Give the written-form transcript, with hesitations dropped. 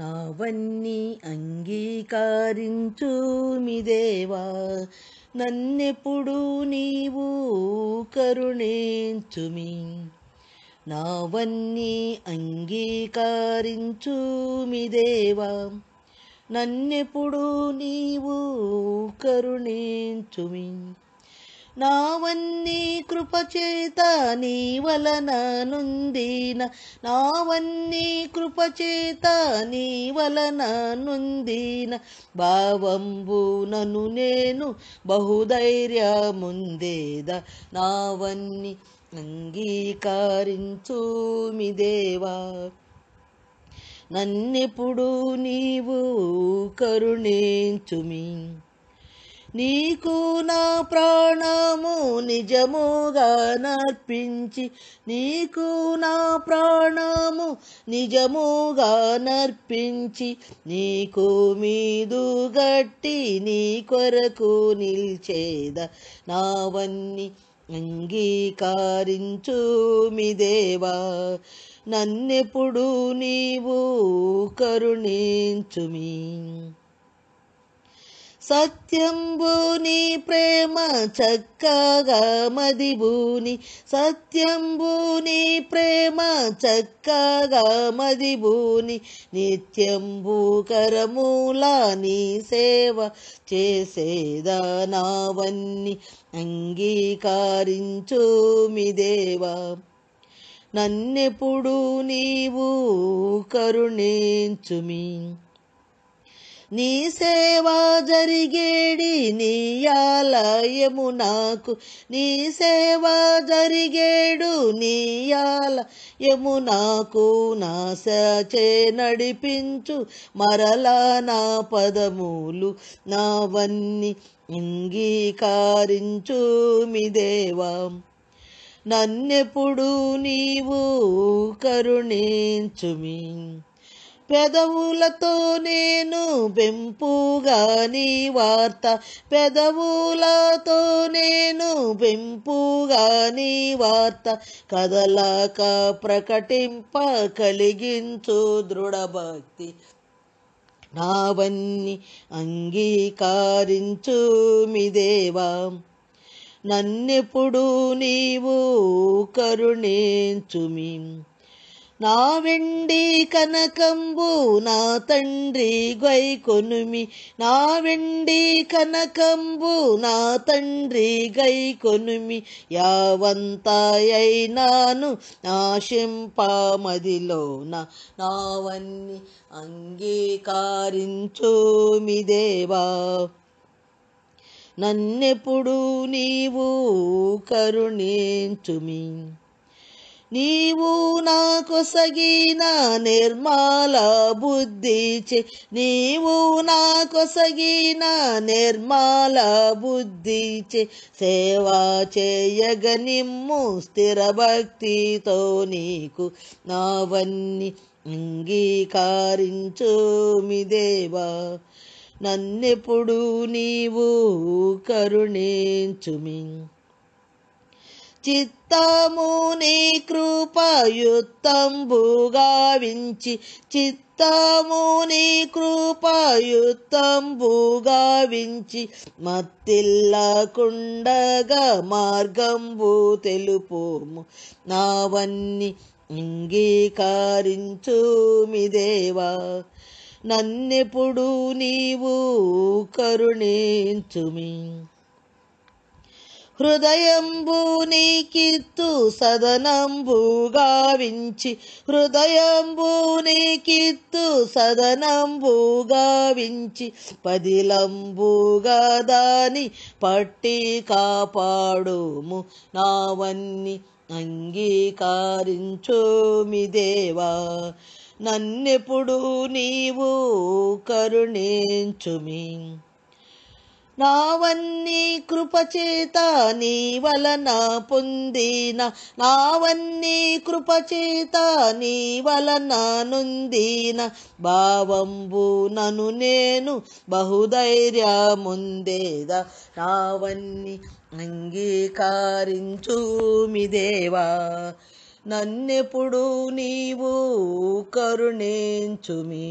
నావన్నీ అంగీకరించుమి దేవా నన్నెప్పుడు నీవు కరుణించుమి నావన్నీ అంగీకరించుమి దేవా నన్నెప్పుడు నీవు కరుణించుమి నావన్నీ కృపచేత నీవలన నుందిన నావన్నీ కృపచేత నీవలన నుందిన భావంబు నను నేను బహుధైర్యముందేద నావన్నీ అంగీకరించుమి దేవా నన్నెప్పుడు నీవు కరుణించుమి నీకు నా ప్రాణము నిజముగా నర్పించి నీకు నా ప్రాణము నిజముగా నర్పించి నీకు మీదుగట్టి నీ కొరకు నిల్చేద నావన్నీ అంగీకరించుమి దేవా నన్నెప్పుడు నీవు కరుణించుమి సత్యంబు నీ ప్రేమ చక్కగా మదిబూని సత్యంబు నీ ప్రేమ చక్కగా మదిబూని నిత్యంబు కరమూలా నీ సేవ చేసేదా నావన్నీ అంగీకరించుమి దేవా నన్నెప్పుడు నీవు కరుణించుమి నీ సేవ జరిగేడి నీ ఆలయము నాకు నీ సేవ జరిగేడు నీ ఆలయము నాకు నా సచే నడిపించు మరలా నా పదములు నావన్నీ అంగీకరించుమి దేవా నన్నెప్పుడు నీవు కరుణించుమి పెదవులతో నేను పెంపుగా నీ వార్త పెదవులతో నేను పెంపుగా నీ వార్త కదలాక ప్రకటింప కలిగించు దృఢభక్తి నావన్నీ అంగీకరించుమి దేవా నన్నెప్పుడు నీవు కరుణించుమి నా వెండి కనకంబు నా తండ్రి గైకొనుమి నా వెండి కనకంబు నా తండ్రి గైకొనుమి యావంతాయైనాను ఆశింపమదిలోన నావన్నీ అంగీకరించుమి దేవా నన్నెప్పుడు నీవు కరుణించుమి నీవు నాకొసగిన నిర్మల బుద్ధిచే నీవు నాకొసగిన నిర్మల బుద్ధిచే సేవా చేయగ నిమ్ము స్థిర భక్తితో నీకు నావన్నీ అంగీకరించుమి దేవా నన్నెప్పుడు నీవు కరుణించుమి చిత్తము నీ కృపయుత్తంబుగా వించి చిత్తము నీ కృపయుత్తంబుగా వించి మత్తిల్లకుండగా మార్గంబు తెలుపుము నావన్నీ అంగీకరించుమి దేవా నన్నెప్పుడు నీవు కరుణించుమి హృదయంబు నీకిత్తు సదనంబుగా వించి హృదయంబు నీకిత్తు సదనంబుగా వించి పదిలంబుగా దాని పట్టి కాపాడుము నావన్నీ అంగీకరించుమి దేవా నన్నెప్పుడు నీవు కరుణించుమి నావన్నీ కృపచేత నీవలన పొందిన నావన్నీ కృపచేత నీవలన నుందిన భావంబు నను నేను బహుధైర్యముందేద నావన్నీ అంగీకరించుమి దేవా నన్నెప్పుడు నీవు కరుణించుమి।